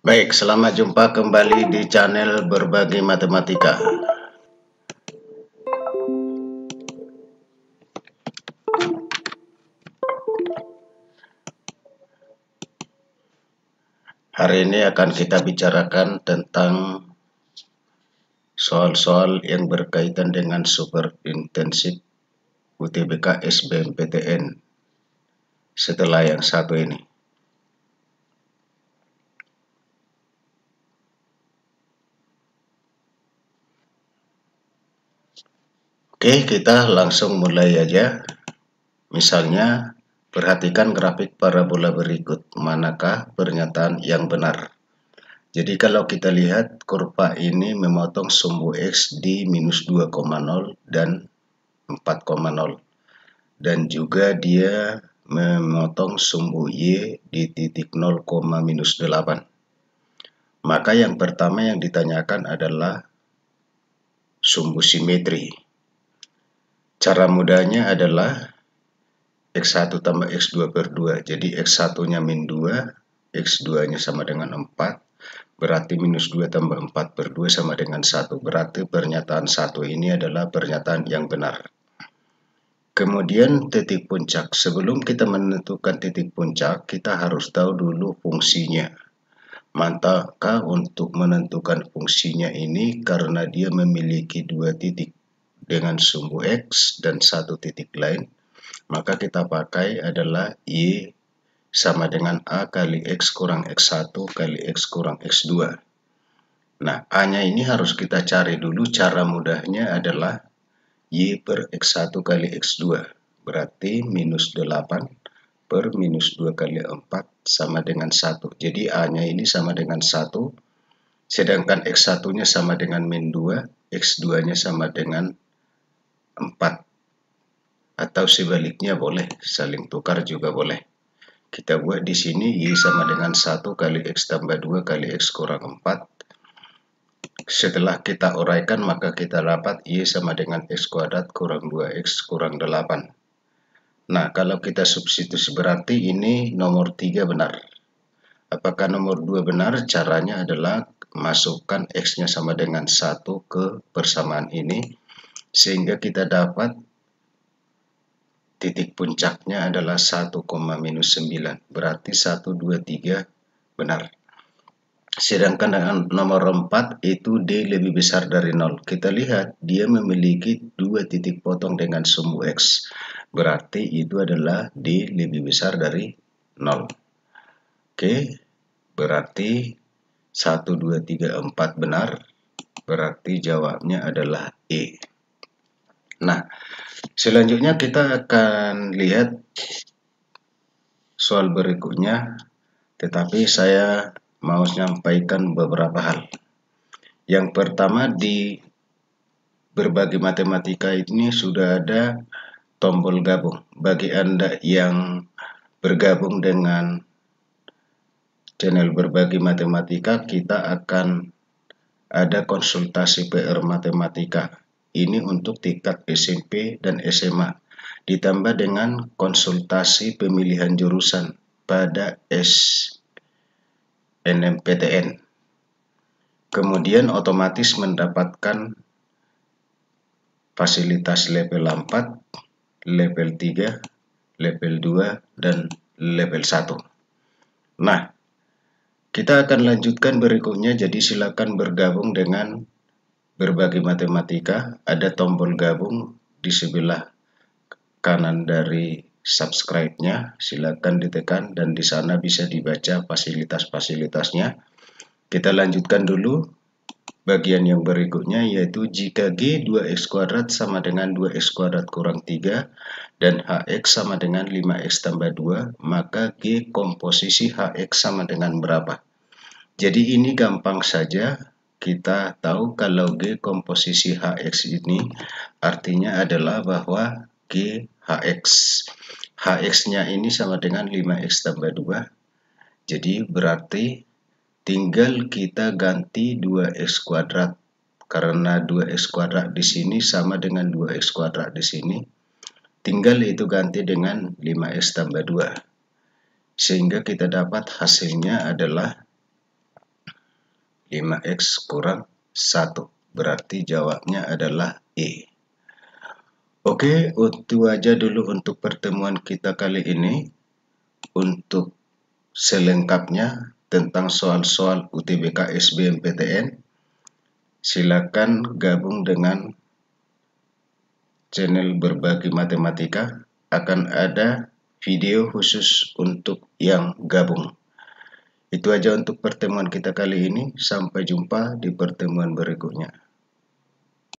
Baik, selamat jumpa kembali di channel Berbagi Matematika. Hari ini akan kita bicarakan tentang soal-soal yang berkaitan dengan super intensif UTBK SBMPTN setelah yang satu ini. Oke, kita langsung mulai aja. Misalnya, perhatikan grafik parabola berikut. Manakah pernyataan yang benar? Jadi, kalau kita lihat, kurva ini memotong sumbu X di minus 2,0 dan 4,0. Dan juga dia memotong sumbu Y di titik 0, minus 8. Maka yang pertama yang ditanyakan adalah sumbu simetri. Cara mudahnya adalah X1 tambah X2 per 2. Jadi X1-nya min 2, X2-nya sama dengan 4. Berarti minus 2 tambah 4 per 2 sama dengan 1. Berarti pernyataan 1 ini adalah pernyataan yang benar. Kemudian titik puncak. Sebelum kita menentukan titik puncak, kita harus tahu dulu fungsinya. Maka untuk menentukan fungsinya ini, karena dia memiliki dua titik dengan sumbu X dan satu titik lain, maka kita pakai adalah Y sama dengan A kali X kurang X1 kali X kurang X2. Nah, A-nya ini harus kita cari dulu. Cara mudahnya adalah Y per X1 kali X2. Berarti minus 8 per minus 2 kali 4 sama dengan 1. Jadi A-nya ini sama dengan 1, sedangkan X1-nya sama dengan min 2, X2-nya sama dengan 4, atau sebaliknya boleh, saling tukar juga boleh. Kita buat di sini Y sama dengan 1 kali X tambah 2 kali X kurang 4. Setelah kita uraikan, maka kita dapat Y sama dengan X kuadrat kurang 2X kurang 8. Nah, kalau kita substitusi berarti ini nomor 3 benar. Apakah nomor 2 benar? Caranya adalah masukkan X-nya sama dengan 1 ke persamaan ini, sehingga kita dapat titik puncaknya adalah 1, minus 9. Berarti 1, 2, 3 benar. Sedangkan dengan nomor 4 itu D lebih besar dari 0. Kita lihat dia memiliki dua titik potong dengan sumbu X. Berarti itu adalah D lebih besar dari 0. Oke, berarti 1, 2, 3, 4 benar. Berarti jawabnya adalah E. Nah, selanjutnya kita akan lihat soal berikutnya, tetapi saya mau menyampaikan beberapa hal. Yang pertama, di Berbagi Matematika ini sudah ada tombol gabung. Bagi Anda yang bergabung dengan channel Berbagi Matematika, kita akan ada konsultasi PR Matematika. Ini untuk tingkat SMP dan SMA, ditambah dengan konsultasi pemilihan jurusan pada SNMPTN. Kemudian otomatis mendapatkan fasilitas level 4, level 3, level 2, dan level 1. Nah, kita akan lanjutkan berikutnya, jadi silakan bergabung dengan Berbagi Matematika. Ada tombol gabung di sebelah kanan dari subscribe-nya, silakan ditekan dan di sana bisa dibaca fasilitas-fasilitasnya. Kita lanjutkan dulu bagian yang berikutnya, yaitu jika G 2X kuadrat sama dengan 2X kuadrat kurang 3 dan HX sama dengan 5X tambah 2, maka G komposisi HX sama dengan berapa? Jadi ini gampang saja. Kita tahu kalau G komposisi HX ini artinya adalah bahwa G HX. HX-nya ini sama dengan 5X tambah 2. Jadi berarti tinggal kita ganti 2X kuadrat. Karena 2X kuadrat di sini sama dengan 2X kuadrat di sini. Tinggal itu ganti dengan 5X tambah 2. Sehingga kita dapat hasilnya adalah 5x kurang 1. Berarti jawabnya adalah E. Oke, itu aja dulu untuk pertemuan kita kali ini. Untuk selengkapnya tentang soal-soal UTBK SBMPTN, silakan gabung dengan channel Berbagi Matematika. Akan ada video khusus untuk yang gabung. Itu aja untuk pertemuan kita kali ini. Sampai jumpa di pertemuan berikutnya.